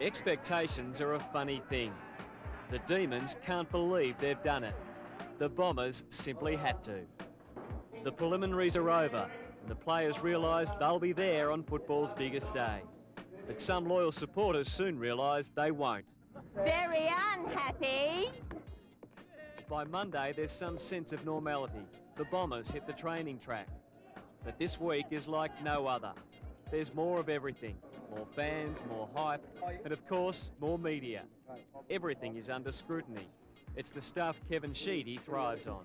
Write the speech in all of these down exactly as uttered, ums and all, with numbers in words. Expectations are a funny thing. The Demons can't believe they've done it. The Bombers simply had to. The preliminaries are over, and the players realise they'll be there on football's biggest day. But some loyal supporters soon realise they won't. Very unhappy. By Monday, there's some sense of normality. The Bombers hit the training track. But this week is like no other. There's more of everything. More fans, more hype, and of course, more media. Everything is under scrutiny. It's the stuff Kevin Sheedy thrives on.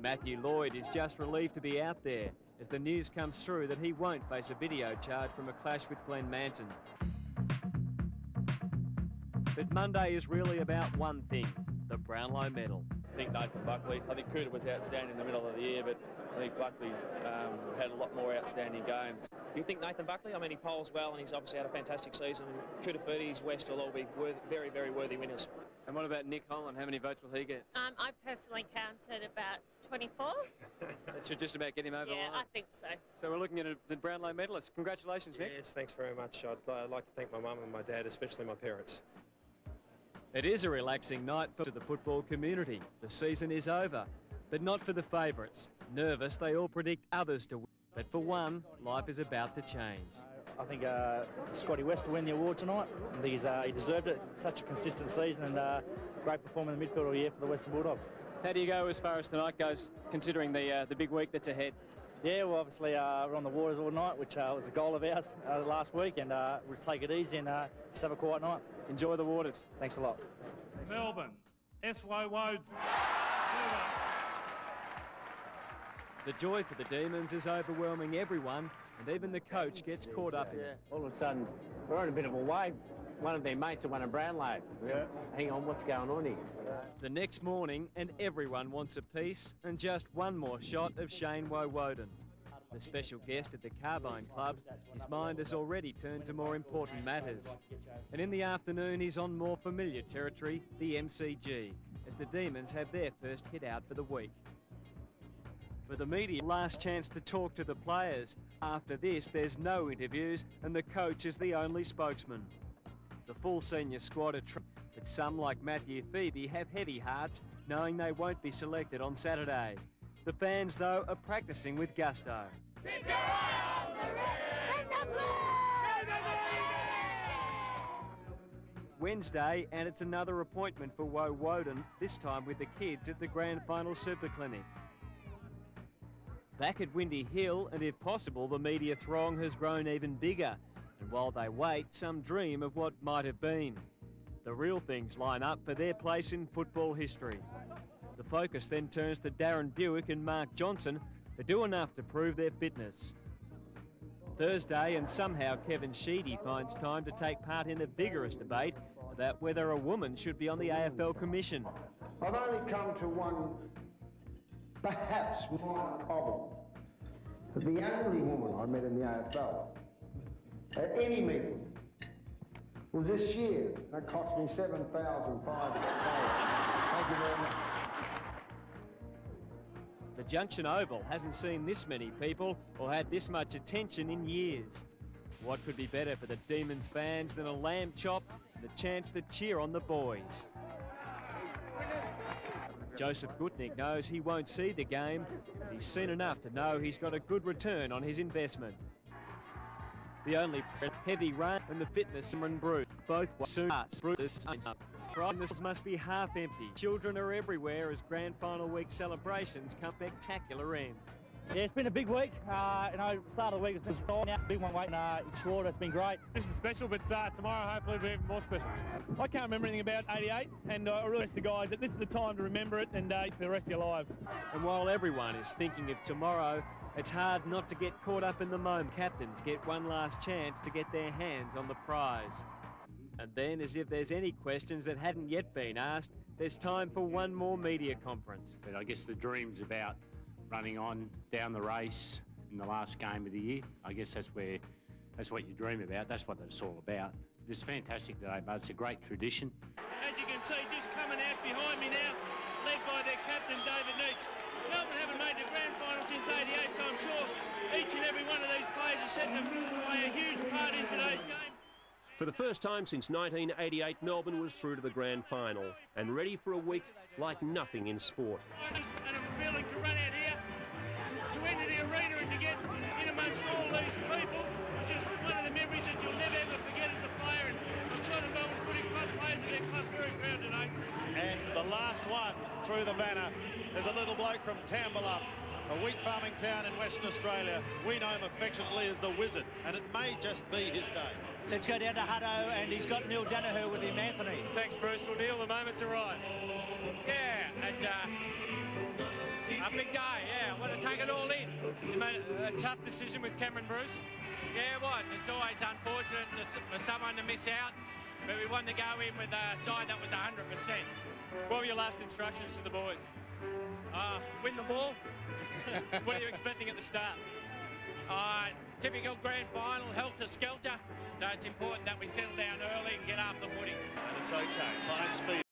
Matthew Lloyd is just relieved to be out there as the news comes through that he won't face a video charge from a clash with Glenn Manton. But Monday is really about one thing, the Brownlow Medal. I think Nathan Buckley, I think Cooter was outstanding in the middle of the year, but I think Buckley um, had a lot more outstanding games. You think Nathan Buckley? I mean, he polls well and he's obviously had a fantastic season. Cooter, Ferties, West will all be worthy, very, very worthy winners. And what about Nick Holland? How many votes will he get? Um, I personally counted about twenty-four. That should just about get him over yeah, the line. Yeah, I think so. So we're looking at a, the Brownlow medalist. Congratulations, Nick. Yes, thanks very much. I'd uh, like to thank my mum and my dad, especially my parents. It is a relaxing night for the football community. The season is over, but not for the favourites. Nervous, they all predict others to win. But for one, life is about to change. I think uh, Scotty West will win the award tonight. I think he's, uh, he deserved it. Such a consistent season and uh, great performance in the midfield all year for the Western Bulldogs. How do you go as far as tonight goes, considering the uh, the big week that's ahead? Yeah, well, obviously uh, we're on the waters all night, which uh, was a goal of ours uh, last week, and uh, we'll take it easy and uh, just have a quiet night. Enjoy the waters. Thanks a lot. Melbourne, Woewodin. The joy for the Demons is overwhelming everyone, and even the coach gets caught up in it. All of a sudden, we're on a bit of a wave. One of their mates had won a Brownlow. Yeah. Hang on, what's going on here? The next morning, and everyone wants a piece and just one more shot of Shane Woewodin. The special guest at the Carbine Club, his mind has already turned to more important matters. And in the afternoon, he's on more familiar territory, the M C G, as the Demons have their first hit out for the week. For the media, last chance to talk to the players. After this, there's no interviews and the coach is the only spokesman. The full senior squad are tri- but some, like Matthew Phoebe, have heavy hearts, knowing they won't be selected on Saturday. The fans, though, are practising with gusto. Wednesday, and it's another appointment for Woewodin, this time with the kids at the Grand Final Super Clinic. Back at Windy Hill, and if possible, the media throng has grown even bigger. And while they wait, some dream of what might have been. The real things line up for their place in football history. The focus then turns to Darren Buick and Mark Johnson, who do enough to prove their fitness. Thursday, and somehow Kevin Sheedy finds time to take part in a vigorous debate about whether a woman should be on the A F L commission. I've only come to one perhaps more problem. The only woman I met in the A F L at any meeting was this year. That cost me seven thousand five hundred dollars. Thank you very much. The Junction Oval hasn't seen this many people or had this much attention in years. What could be better for the Demons fans than a lamb chop and the chance to cheer on the boys? Joseph Gutnick knows he won't see the game, but he's seen enough to know he's got a good return on his investment. The only heavy rain and the fitness Cameron Bruce, both soon as Bruce up. This must be half empty. Children are everywhere as grand final week celebrations come spectacular in. Yeah, it's been a big week. Uh, you know, start of the week was just gone out. Big one waiting. Uh, it's short. It's been great. This is special, but uh, tomorrow hopefully will be even more special. I can't remember anything about eighty-eight, and uh, I realised the guys that this is the time to remember it and uh, for the rest of your lives. And while everyone is thinking of tomorrow, it's hard not to get caught up in the moment. Captains get one last chance to get their hands on the prize. And then, as if there's any questions that hadn't yet been asked, there's time for one more media conference. But I guess the dream's about running on down the race in the last game of the year. I guess that's where, that's what you dream about. That's what it's all about. It's fantastic today, but it's a great tradition. As you can see, just coming out behind me now, led by their captain, David Neitz. Melbourne haven't made the grand final since eighty-eight, so I'm sure each and every one of these players is set to play a huge part in today's game. For the first time since nineteen eighty-eight, Melbourne was through to the grand final and ready for a week like nothing in sport. And a feeling to run out here, to enter the arena and to get in amongst all these people was just one of the memories that you'll never ever forget as a player. And I'm sure the Melbourne Footy Club players and their club very proud today. And the last one through the banner is a little bloke from Tambellup, a wheat farming town in Western Australia. We know him affectionately as the Wizard, and it may just be his day. Let's go down to Hutto, and he's got Neil Denneher with him, Anthony. Thanks, Bruce. Well, Neil, the moment's arrived. Yeah, and uh, a big day, yeah. I want to take it all in. You made a tough decision with Cameron Bruce. Yeah, it was. It's always unfortunate for someone to miss out, but we wanted to go in with a side that was one hundred percent. What were your last instructions to the boys? Uh, win the ball. What are you expecting at the start? Uh, typical grand final, helter-skelter. So it's important that we settle down early and get up the footing. And it's okay. Finds feet.